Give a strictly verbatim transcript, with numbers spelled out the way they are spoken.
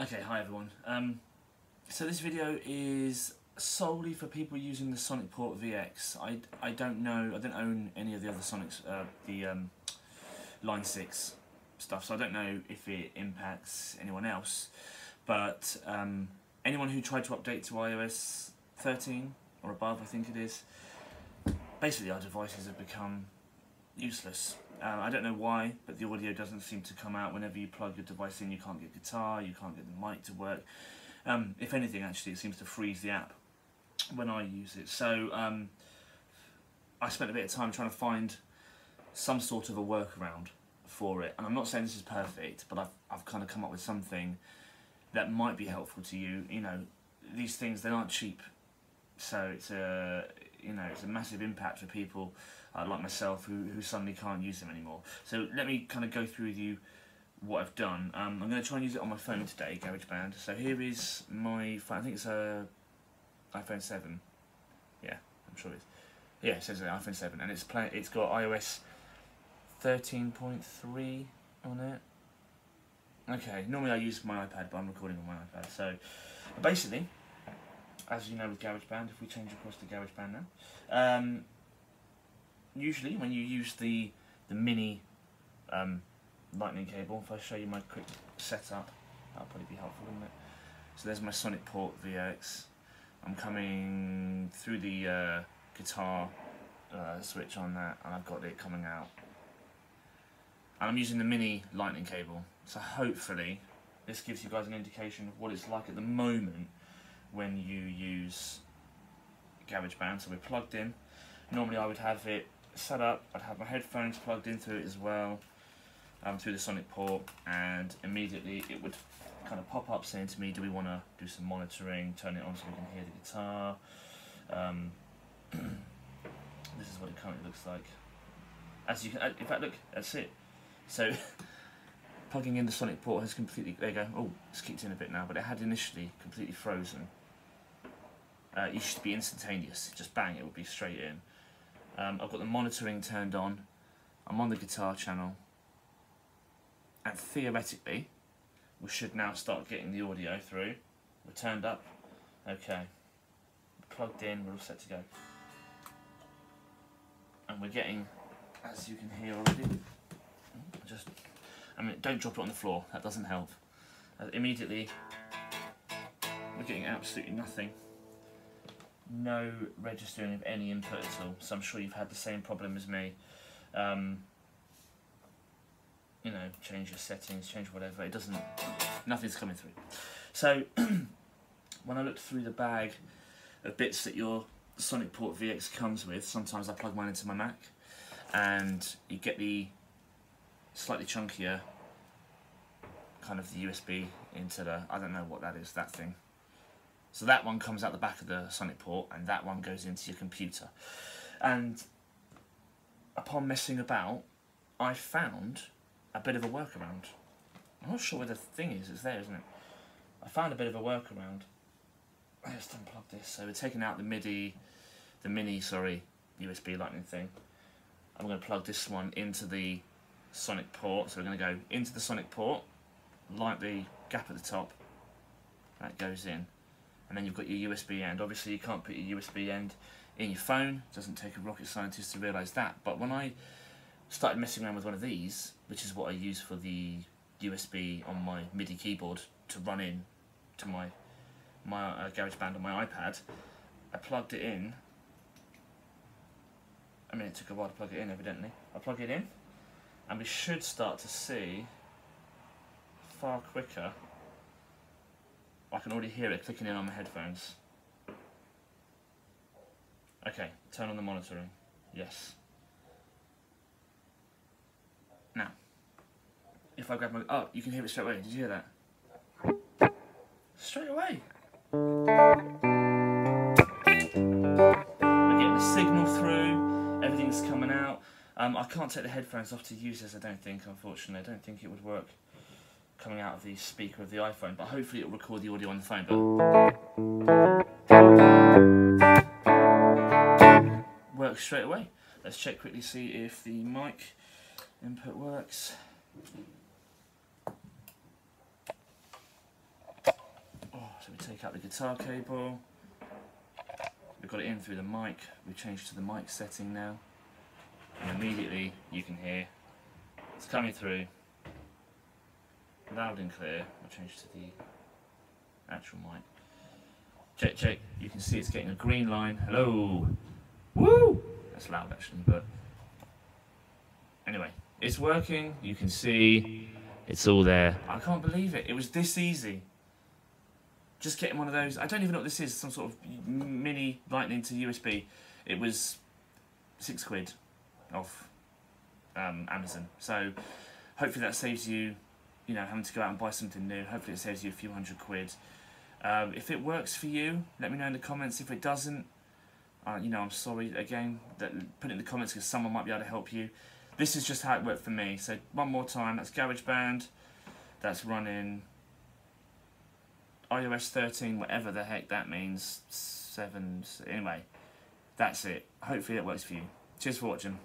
Okay, hi everyone. Um, so this video is solely for people using the Sonic Port V X. I, I don't know, I don't own any of the other Sonics, uh, the um, Line six stuff, so I don't know if it impacts anyone else. But um, anyone who tried to update to i O S thirteen or above, I think it is, basically our devices have become useless. Uh, I don't know why, but the audio doesn't seem to come out whenever you plug your device in. You can't get guitar, you can't get the mic to work. Um, if anything, actually, it seems to freeze the app when I use it. So um, I spent a bit of time trying to find some sort of a workaround for it. And I'm not saying this is perfect, but I've, I've kind of come up with something that might be helpful to you. You know, these things, they aren't cheap. So it's a, you know, it's a massive impact for people uh, like myself who, who suddenly can't use them anymore. So let me kind of go through with you what I've done. Um, I'm going to try and use it on my phone today, GarageBand. So here is my phone. I think it's a iPhone seven. Yeah, I'm sure it is. Yeah, it says an iPhone seven, and it's play it's got i O S thirteen point three on it. Okay, normally I use my iPad, but I'm recording on my iPad. So basically, as you know with GarageBand, if we change across to GarageBand now, um, usually when you use the the mini um, lightning cable, if I show you my quick setup, that'll probably be helpful, wouldn't it? So there's my Sonic Port V X. I'm coming through the uh, guitar uh, switch on that, and I've got it coming out. And I'm using the mini lightning cable, so hopefully this gives you guys an indication of what it's like at the moment when you use GarageBand. So we're plugged in. Normally I would have it set up, I'd have my headphones plugged in through it as well, um, through the Sonic port, and immediately it would kind of pop up saying to me, do we want to do some monitoring, turn it on so we can hear the guitar. Um, this is what it currently looks like. As you can, in fact look, that's it. So plugging in the Sonic port has completely, there you go, oh, it's kicked in a bit now, but it had initially completely frozen. Uh, it used to be instantaneous, just bang, it would be straight in. Um, I've got the monitoring turned on, I'm on the guitar channel, and theoretically, we should now start getting the audio through. We're turned up, okay, we're plugged in, we're all set to go. And we're getting, as you can hear already, just I mean, don't drop it on the floor, that doesn't help. Uh, immediately, we're getting absolutely nothing. No registering of any input at all, so I'm sure you've had the same problem as me. Um, you know, change your settings, change whatever, it doesn't, nothing's coming through. So, when I looked through the bag of bits that your Sonic Port V X comes with, sometimes I plug mine into my Mac, and you get the slightly chunkier kind of the U S B into the, I don't know what that is, that thing. So that one comes out the back of the Sonic port, and that one goes into your computer. And upon messing about, I found a bit of a workaround. I'm not sure where the thing is, it's there, isn't it? I found a bit of a workaround. I just unplugged this. So we're taking out the MIDI, the mini, sorry, U S B lightning thing. I'm going to plug this one into the Sonic port, so we're going to go into the Sonic port, like the gap at the top, that goes in, and then you've got your U S B end. Obviously you can't put your U S B end in your phone, it doesn't take a rocket scientist to realise that, but when I started messing around with one of these, which is what I use for the U S B on my MIDI keyboard to run in to my, my uh, GarageBand on my iPad, I plugged it in. I mean, it took a while to plug it in evidently. I plug it in, and we should start to see far quicker. I can already hear it clicking in on my headphones. Okay, turn on the monitoring. Yes. Now, if I grab my, oh, you can hear it straight away. Did you hear that? Straight away. We're getting the signal through. Everything's coming out. Um, I can't take the headphones off to use this, I don't think, unfortunately. I don't think it would work coming out of the speaker of the iPhone, but hopefully it will record the audio on the phone. But works straight away. Let's check quickly, see if the mic input works. So we take out the guitar cable, we've got it in through the mic, we change to the mic setting now, and immediately you can hear it's coming through loud and clear. I'll change to the actual mic. Check, check, you can see it's getting a green line. Hello! Woo! That's loud actually, but anyway, it's working, you can see it's all there. I can't believe it, it was this easy. Just getting one of those, I don't even know what this is, some sort of mini lightning to U S B. It was six quid off um, Amazon. So hopefully that saves you, you know, having to go out and buy something new. Hopefully it saves you a few hundred quid. Um, if it works for you, let me know in the comments. If it doesn't, uh, you know, I'm sorry again. That, put it in the comments because someone might be able to help you. This is just how it worked for me. So one more time, that's GarageBand. That's running i O S thirteen, whatever the heck that means, seven, anyway, that's it. Hopefully it works for you. Cheers for watching.